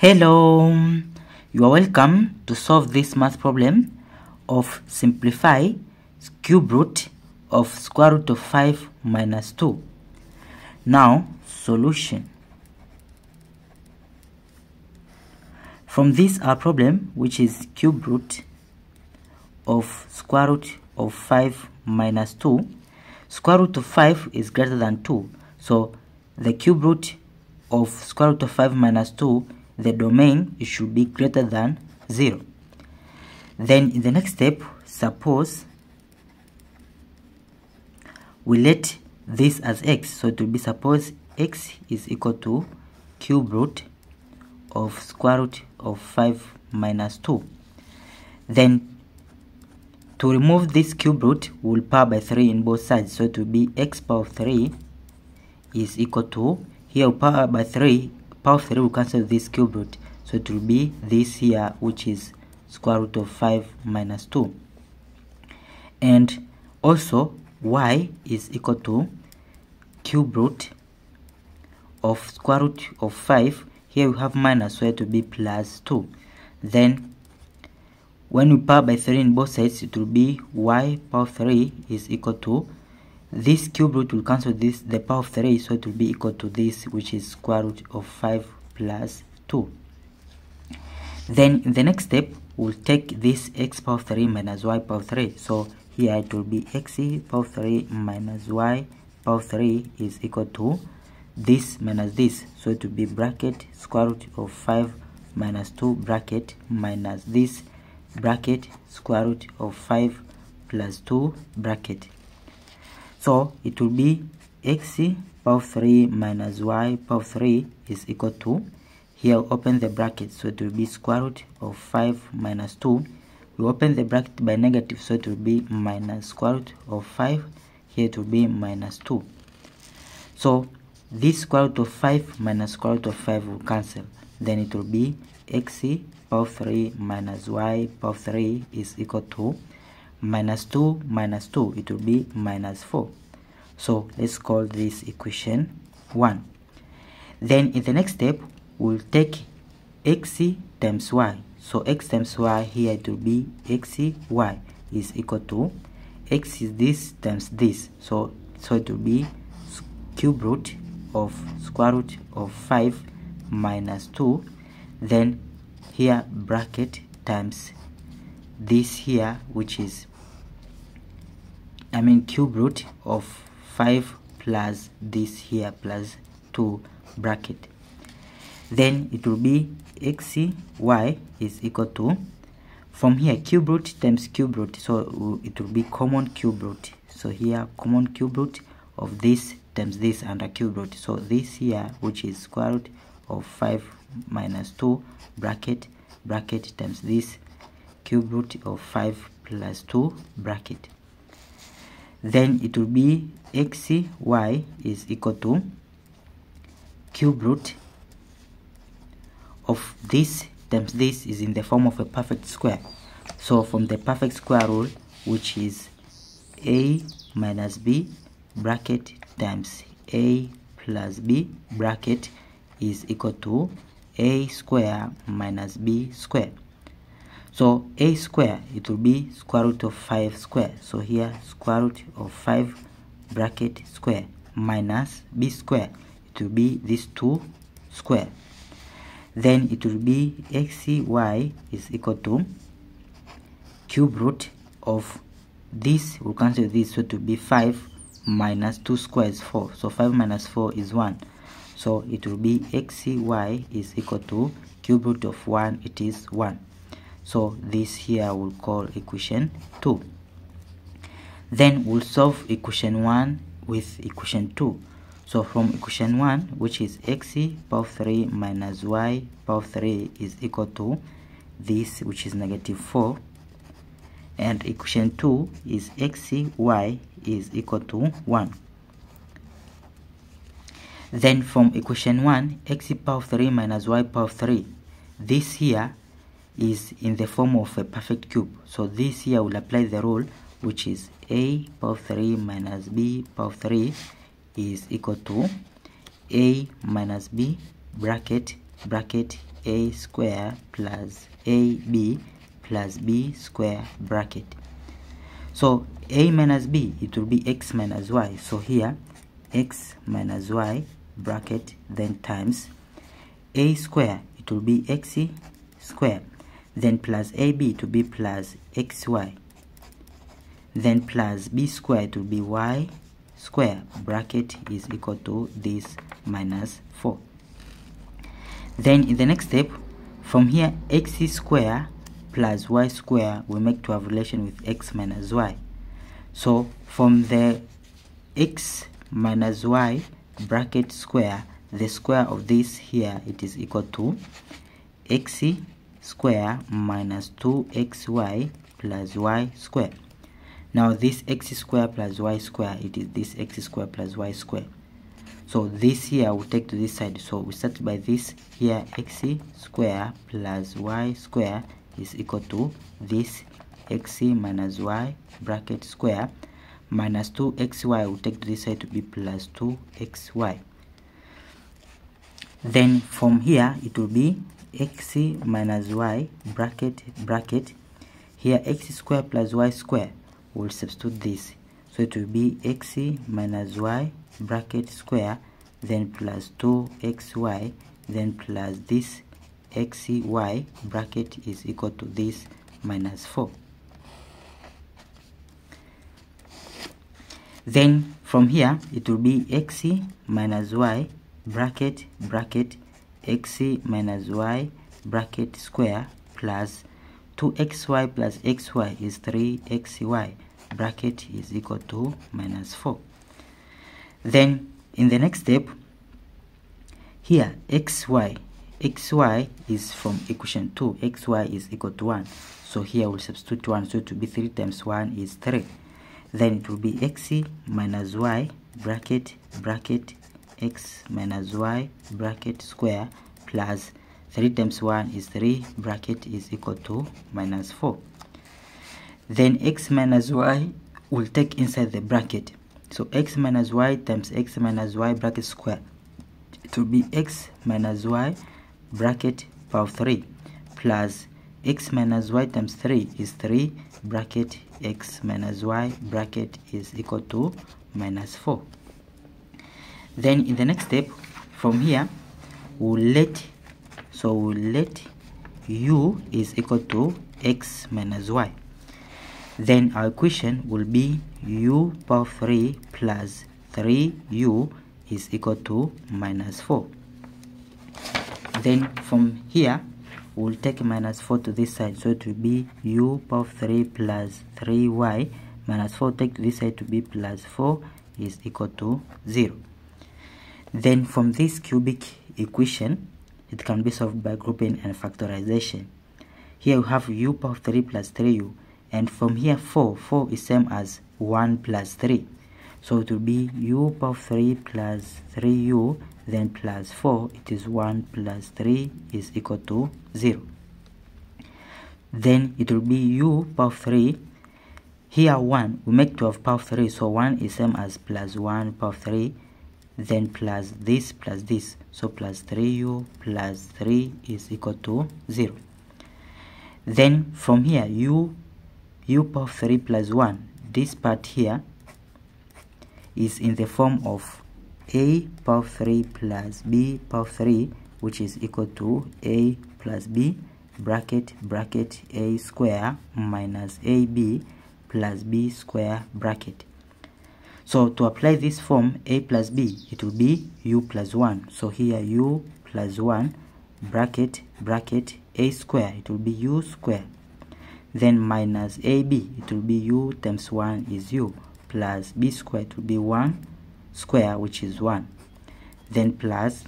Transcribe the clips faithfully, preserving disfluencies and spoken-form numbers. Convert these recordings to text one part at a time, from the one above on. Hello, you are welcome to solve this math problem of simplify cube root of square root of five minus two. Now, solution. From this our problem, which is cube root of square root of five minus two, square root of five is greater than two. So, the cube root of square root of five minus two, the domain should be greater than zero. Then in the next step, suppose we let this as x, so it will be suppose x is equal to cube root of square root of five minus two. Then to remove this cube root, we will power by three in both sides, so it will be x power of three is equal to, here power by three, power of three will cancel this cube root, so it will be this here, which is square root of five minus two. And also y is equal to cube root of square root of five, here we have minus, so it will be plus two. Then when we power by three in both sides, it will be y power of three is equal to, this cube root will cancel this, the power of three, so it will be equal to this, which is square root of five plus two. Then in the next step, we'll take this x power of three minus y power of three. So here it will be x power of three minus y power of three is equal to this minus this. So it will be bracket square root of five minus two bracket minus this bracket square root of five plus two bracket. So it will be x power of three minus y power of three is equal to, here open the bracket, so it will be square root of five minus two. We open the bracket by negative, so it will be minus square root of five, here it will be minus two. So this square root of five minus square root of five will cancel. Then it will be x power of three minus y power of three is equal to minus two minus two, it will be minus four. So let's call this equation one. Then in the next step, we'll take x times y. So x times y, here it will be xy is equal to x is this times this, so so it will be cube root of square root of five minus two, then here bracket times this here, which is I mean cube root of five plus this here plus two bracket. Then it will be xy is equal to, from here cube root times cube root, so it will be common cube root, so here common cube root of this times this under cube root, so this here, which is square root of five minus two bracket bracket times this cube root of five plus two bracket. Then it will be xy is equal to cube root of this times this is in the form of a perfect square, so from the perfect square rule, which is a minus b bracket times a plus b bracket is equal to a square minus b square. So a square, it will be square root of five square, so here square root of five bracket square minus b square, it will be this two square. Then it will be xy is equal to cube root of this, we'll cancel this, so it will be five minus two square is four, so five minus four is one, so it will be xy is equal to cube root of one, it is one. So this here we'll call equation two. Then we'll solve equation one with equation two. So from equation one, which is x power of three minus y power of three is equal to this, which is negative four. And equation two is xy is equal to one. Then from equation one, x power of three minus y power of three, this here is in the form of a perfect cube, so this here will apply the rule, which is a power of three minus b power of three is equal to a minus b bracket bracket a square plus ab plus b square bracket. So a minus b, it will be x minus y. So here x minus y bracket, then times a square, it will be x square, then plus ab to be plus xy, then plus b square to be y square bracket is equal to this minus four. Then in the next step, from here x square plus y square we make to have relation with x minus y. So from the x minus y bracket square, the square of this here, it is equal to x square minus two x y plus y square. Now this x square plus y square, it is this x square plus y square. So this here we take to this side. So we start by this here, x square plus y square is equal to this x minus y bracket square minus two x y, we take to this side to be plus two x y. Then from here it will be x minus y bracket bracket, here x square plus y square, we'll substitute this, so it will be x minus y bracket square, then plus two x y, then plus this xy bracket is equal to this minus four. Then from here it will be x minus y bracket bracket x minus y bracket square plus two x y plus xy is three x y bracket is equal to minus four. Then in the next step here, xy xy is from equation two, xy is equal to one, so here we'll substitute one, so to be three times one is three. Then it will be x minus y bracket bracket x minus y bracket square plus three times one is three bracket is equal to minus four. Then x minus y will take inside the bracket, so x minus y times x minus y bracket square, it will be x minus y bracket power three plus x minus y times three is three bracket x minus y bracket is equal to minus four. Then in the next step, from here we'll let so we'll let u is equal to x minus y. Then our equation will be u power three plus three u is equal to minus four. Then from here we'll take minus four to this side, so it will be u power three plus three y minus four, take to this side to be plus four is equal to zero. Then from this cubic equation, it can be solved by grouping and factorization. Here we have u power three plus three u, and from here four, four is same as one plus three, so it will be u power three plus three u, then plus four, it is one plus three is equal to zero. Then it will be u power three, here one we make twelve power three, so one is same as plus one power three, then plus this plus this, so plus three u plus three is equal to zero. Then from here u u power three plus one, this part here is in the form of a power three plus b power three, which is equal to a plus b bracket bracket a square minus ab plus b square bracket. So to apply this form, a plus b, it will be u plus one. So here u plus one bracket bracket a square, it will be u square. Then minus ab, it will be u times one is u, plus b square, it will be one square, which is one. Then plus,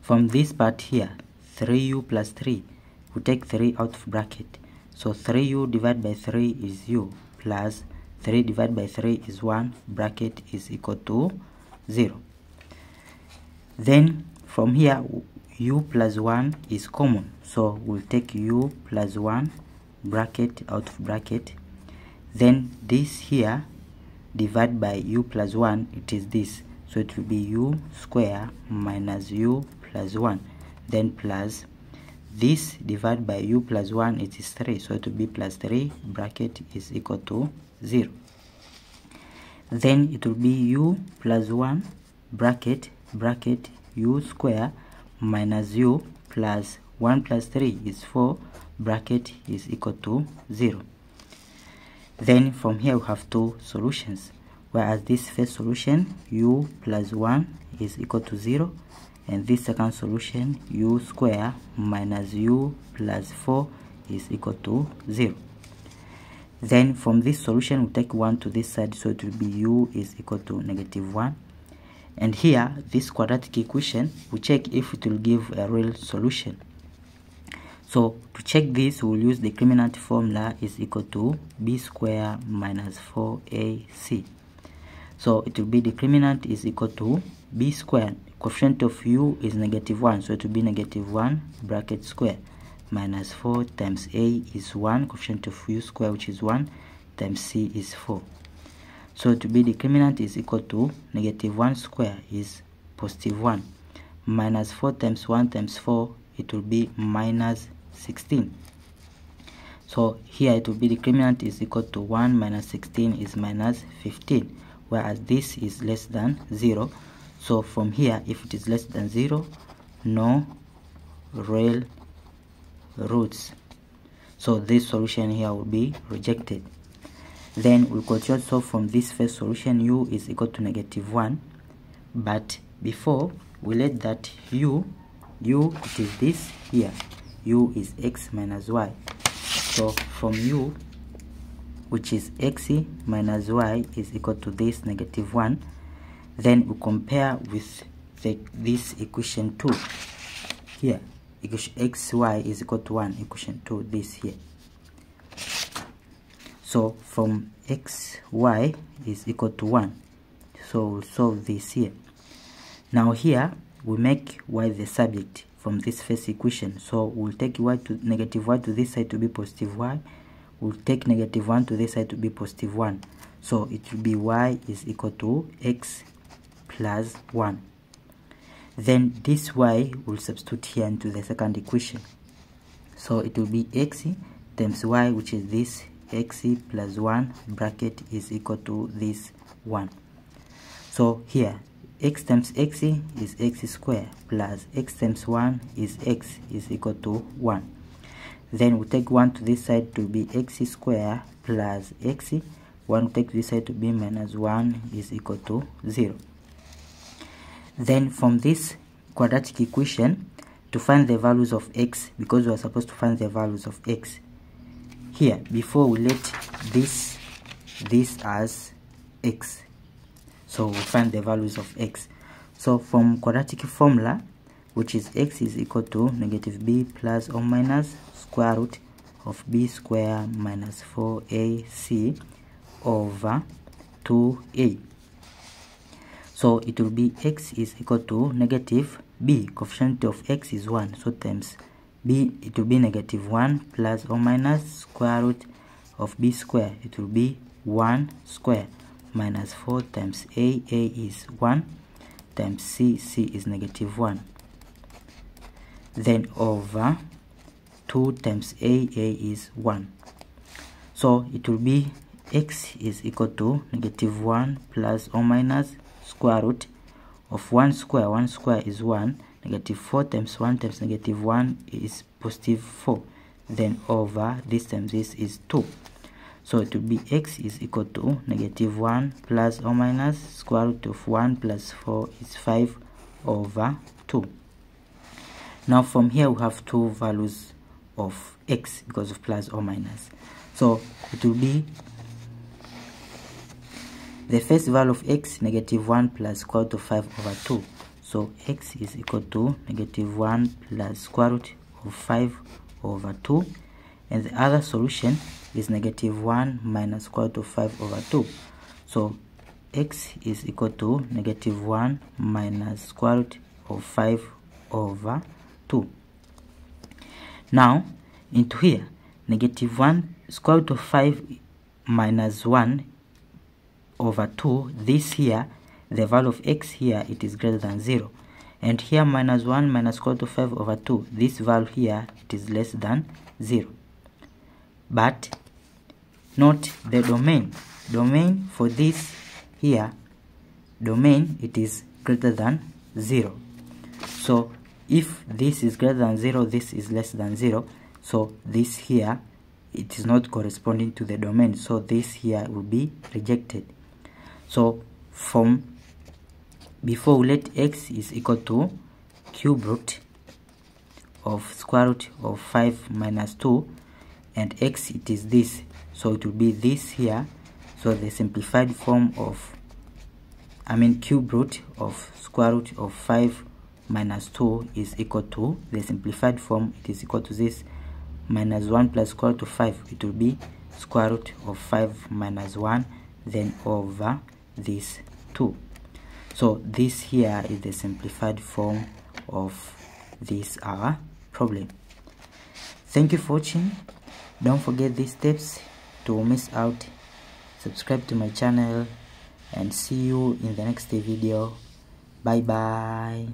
from this part here, three u plus three, we take three out of bracket. So three u divided by three is u, plus three divided by three is one bracket is equal to zero. Then from here u plus one is common, so we'll take u plus one bracket out of bracket, then this here divided by u plus one, it is this, so it will be u square minus u plus one, then plus this divided by u plus one, it is three, so it will be plus three bracket is equal to zero. Then it will be u plus one bracket bracket u square minus u plus one plus three is four bracket is equal to zero. Then from here we have two solutions, whereas this first solution u plus one is equal to zero, and this second solution u square minus u plus four is equal to zero. Then from this solution we take one to this side, so it will be u is equal to negative one. And here this quadratic equation, we check if it will give a real solution. So to check this, we'll use the discriminant formula is equal to b square minus four a c. So it will be the discriminant is equal to b squared, coefficient of u is negative one, so it will be negative one bracket square minus four times a is one, coefficient of u square which is one, times c is four. So it will be the discriminant is equal to negative one square is positive one minus four times one times four, it will be minus sixteen. So here it will be the discriminant is equal to one minus sixteen is minus fifteen, whereas this is less than zero. So from here, if it is less than zero, no real roots. So this solution here will be rejected. Then we'll continue to solve from this first solution, u is equal to negative one. But before, we let that u, u it is this here, u is x minus y. So from u, which is x minus y is equal to this negative one, then we compare with the, this equation two here, xy is equal to one, equation two this here. So from xy is equal to one, so we'll solve this here. Now here we make y the subject from this first equation, so we'll take y to negative y to this side to be positive y, we'll take negative one to this side to be positive one, so it will be y is equal to x plus one. Then this y will substitute here into the second equation, so it will be x times y, which is this x plus one bracket is equal to this one. So here x times x is x square plus x times one is x is equal to one. Then we take one to this side to be x square plus x, one take this side to be minus one is equal to zero. Then from this quadratic equation, to find the values of x, because we are supposed to find the values of x here, before we let this this as x, so we find the values of x. So from quadratic formula, which is x is equal to negative b plus or minus square root of b square minus four a c over two a. So it will be x is equal to negative b, coefficient of x is one, so times b it will be negative one plus or minus square root of b square, it will be one square minus four times a, a is one, times c, c is negative one, then over two times a, a is one. So it will be x is equal to negative one plus or minus square root of one square, one square is one, negative four times one times negative one is positive four, then over this times this is two. So it will be x is equal to negative one plus or minus square root of one plus four is five over two. Now from here we have two values of x because of plus or minus, so it will be the first value of x negative one plus square root of five over two, so x is equal to negative one plus square root of five over two, and the other solution is negative one minus square root of five over two, so x is equal to negative one minus square root of five over two. Now into here, negative one square root of five minus one over two, this here the value of x here it is greater than zero, and here minus one minus square root of five over two, this value here it is less than zero. But not the domain. Domain for this here, domain it is greater than zero. So if this is greater than zero, this is less than zero, so this here it is not corresponding to the domain, so this here will be rejected. So from before, we let x is equal to cube root of square root of five minus two, and x it is this, so it will be this here. So the simplified form of I mean cube root of square root of five minus two is equal to the simplified form, it is equal to this minus one plus square root of five, it will be square root of five minus one then over this two. So this here is the simplified form of this our problem. Thank you for watching. Don't forget these steps to miss out. Subscribe to my channel and see you in the next video. Bye bye.